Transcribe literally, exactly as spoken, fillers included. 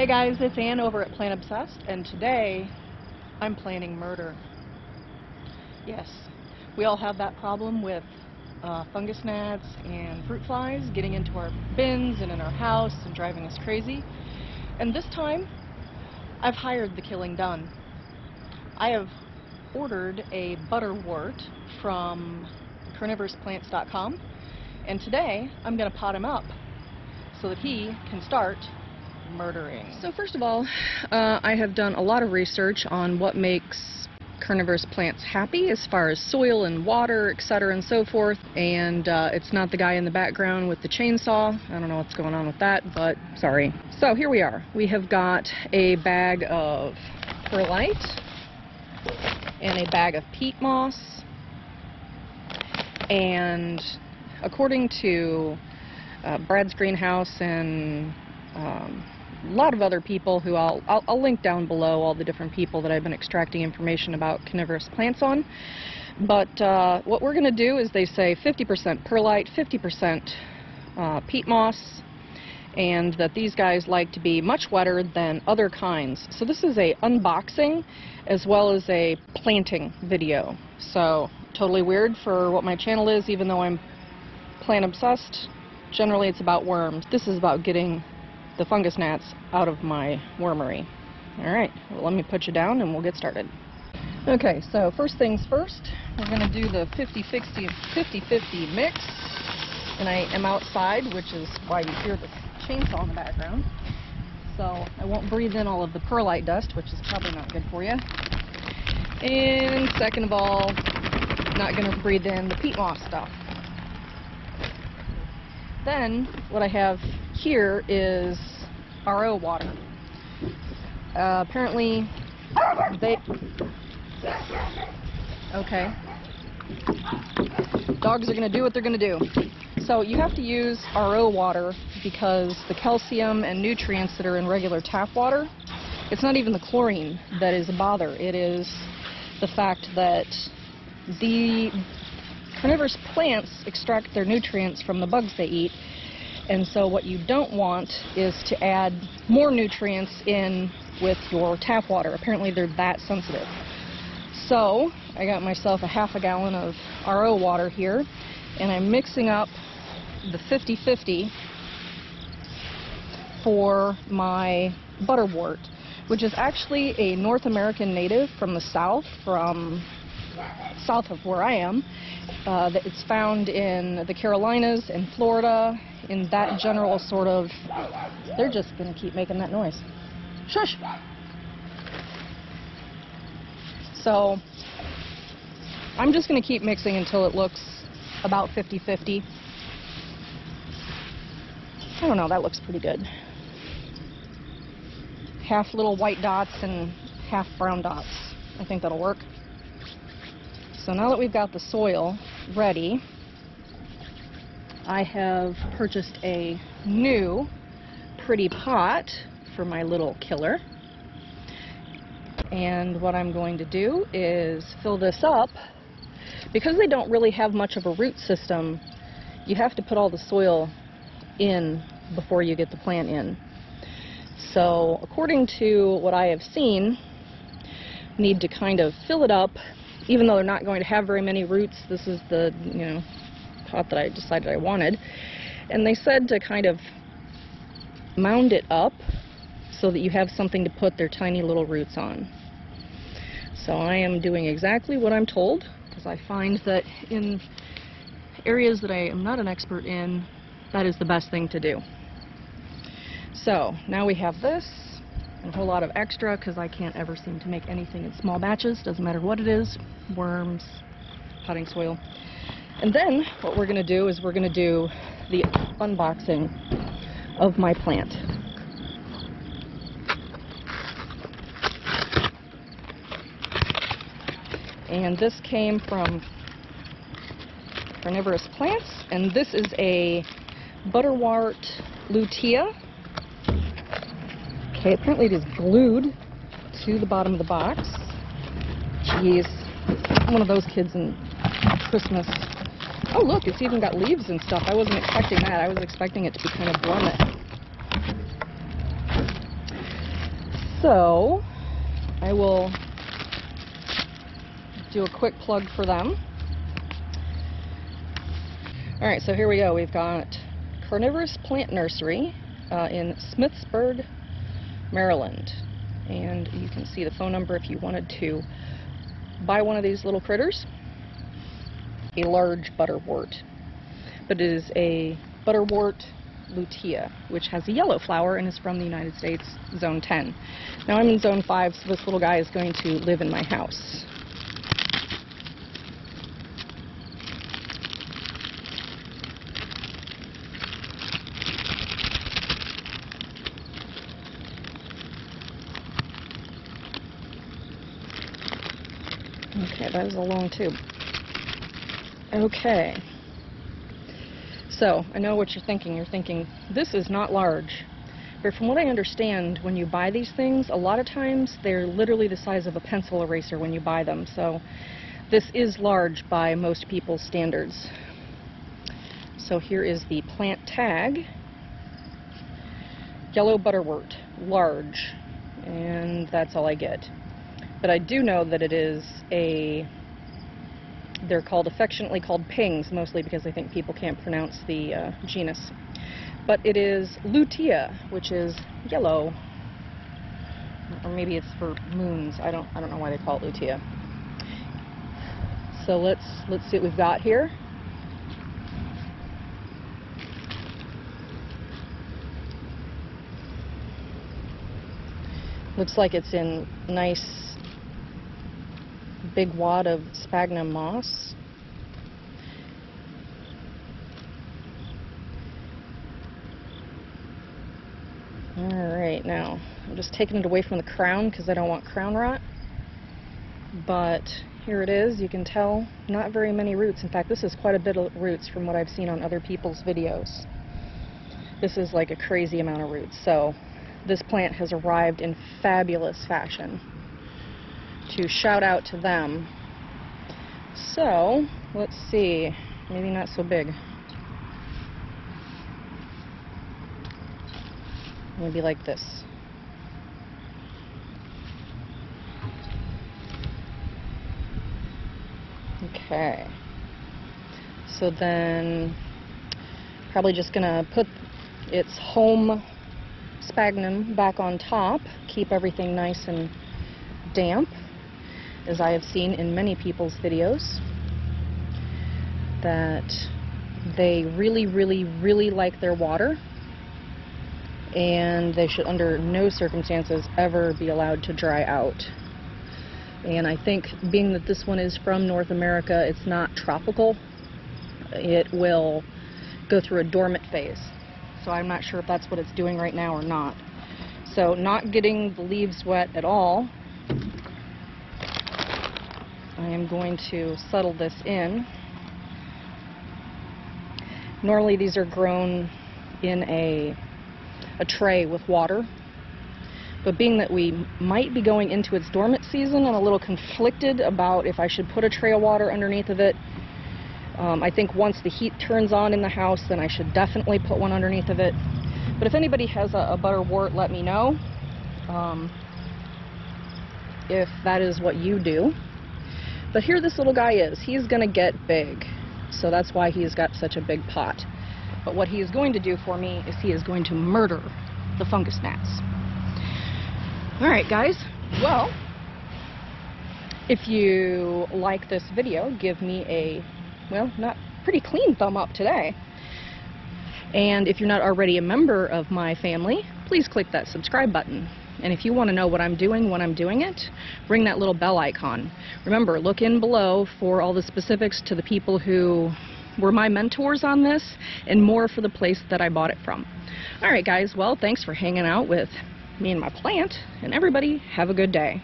Hey guys, it's Ann over at Plant Obsessed, and today I'm planting murder. Yes, we all have that problem with uh, fungus gnats and fruit flies getting into our bins and in our house and driving us crazy. And this time, I've hired the killing done. I have ordered a butterwort from carnivorous plants dot com, and today I'm going to pot him up so that he can start murdering. So first of all, uh, I have done a lot of research on what makes carnivorous plants happy as far as soil and water, et cetera and so forth, and uh, it's not the guy in the background with the chainsaw. I don't know what's going on with that, but sorry. So here we are. We have got a bag of perlite and a bag of peat moss, and according to uh, Brad's Greenhouse and um, a lot of other people who I'll, I'll, I'll link down below, all the different people that I've been extracting information about carnivorous plants on. But uh, what we're going to do is they say fifty percent perlite, fifty percent uh, peat moss, and that these guys like to be much wetter than other kinds. So this is a unboxing as well as a planting video. So totally weird for what my channel is, even though I'm plant obsessed. Generally it's about worms. This is about getting the fungus gnats out of my wormery. Alright, well, let me put you down and we'll get started. Okay, so first things first, we're going to do the fifty fifty mix, and I am outside, which is why you hear the chainsaw in the background. So I won't breathe in all of the perlite dust, which is probably not good for you. And second of all, not going to breathe in the peat moss stuff. Then what I have here is R O water. Uh, apparently they... Okay. Dogs are going to do what they're going to do. So you have to use R O water because the calcium and nutrients that are in regular tap water, it's not even the chlorine that is a bother. It is the fact that the carnivorous plants extract their nutrients from the bugs they eat, and so what you don't want is to add more nutrients in with your tap water. Apparently they're that sensitive. So I got myself a half a gallon of R O water here, and I'm mixing up the fifty fifty for my butterwort, which is actually a North American native from the south, from south of where I am. Uh, it's found in the Carolinas and Florida, in that general sort of... They're just going to keep making that noise. Shush! So I'm just going to keep mixing until it looks about fifty fifty. I don't know, that looks pretty good. Half little white dots and half brown dots. I think that'll work. So now that we've got the soil ready, I have purchased a new pretty pot for my little killer. And what I'm going to do is fill this up. Because they don't really have much of a root system, you have to put all the soil in before you get the plant in. So according to what I have seen, need to kind of fill it up. Even though they're not going to have very many roots, this is the, you know, pot that I decided I wanted. And they said to kind of mound it up so that you have something to put their tiny little roots on. So I am doing exactly what I'm told, because I find that in areas that I am not an expert in, that is the best thing to do. So now we have this. A whole lot of extra, because I can't ever seem to make anything in small batches, doesn't matter what it is, worms, potting soil. And then what we're going to do is we're going to do the unboxing of my plant. And this came from Carnivorous Plants, and this is a Butterwort Lutea. Okay, apparently it is glued to the bottom of the box. Jeez, I'm one of those kids in Christmas. Oh look, it's even got leaves and stuff. I wasn't expecting that. I was expecting it to be kind of dormant. So I will do a quick plug for them. All right, so here we go. We've got Carnivorous Plant Nursery uh, in Smithsburg, Maryland. And you can see the phone number if you wanted to buy one of these little critters. A large butterwort, but it is a butterwort lutea, which has a yellow flower and is from the United States, Zone ten. Now I'm in Zone five, so this little guy is going to live in my house. Okay, that was a long tube. Okay, so I know what you're thinking. You're thinking, this is not large. But from what I understand, when you buy these things, a lot of times they're literally the size of a pencil eraser when you buy them. So this is large by most people's standards. So here is the plant tag. Yellow butterwort, large. And that's all I get. But I do know that it is a... They're called affectionately called pings, mostly because I think people can't pronounce the uh, genus. But it is lutea, which is yellow, or maybe it's for moons. I don't I don't know why they call it lutea. So let's let's see what we've got here. Looks like it's in nice. Big wad of sphagnum moss. Alright, now I'm just taking it away from the crown because I don't want crown rot. But here it is. You can tell not very many roots. In fact, this is quite a bit of roots from what I've seen on other people's videos. This is like a crazy amount of roots. So this plant has arrived in fabulous fashion. To shout out to them. So, let's see, maybe not so big. Maybe like this. Okay. So then, probably just gonna put its home sphagnum back on top, keep everything nice and damp. As I have seen in many people's videos, that they really, really, really like their water, and they should under no circumstances ever be allowed to dry out. And I think being that this one is from North America, it's not tropical, it will go through a dormant phase. So I'm not sure if that's what it's doing right now or not. So not getting the leaves wet at all, I am going to settle this in. Normally these are grown in a, a tray with water, but being that we might be going into its dormant season, I'm a little conflicted about if I should put a tray of water underneath of it. Um, I think once the heat turns on in the house, then I should definitely put one underneath of it. But if anybody has a, a butterwort, let me know um, if that is what you do. But here this little guy is. He's going to get big. So that's why he's got such a big pot. But what he is going to do for me is he is going to murder the fungus gnats. Alright guys, well, if you like this video, give me a, well, not pretty clean thumb up today. And if you're not already a member of my family, please click that subscribe button. And if you want to know what I'm doing when I'm doing it, ring that little bell icon. Remember, look in below for all the specifics to the people who were my mentors on this, and more for the place that I bought it from. All right, guys, well, thanks for hanging out with me and my plant, and everybody have a good day.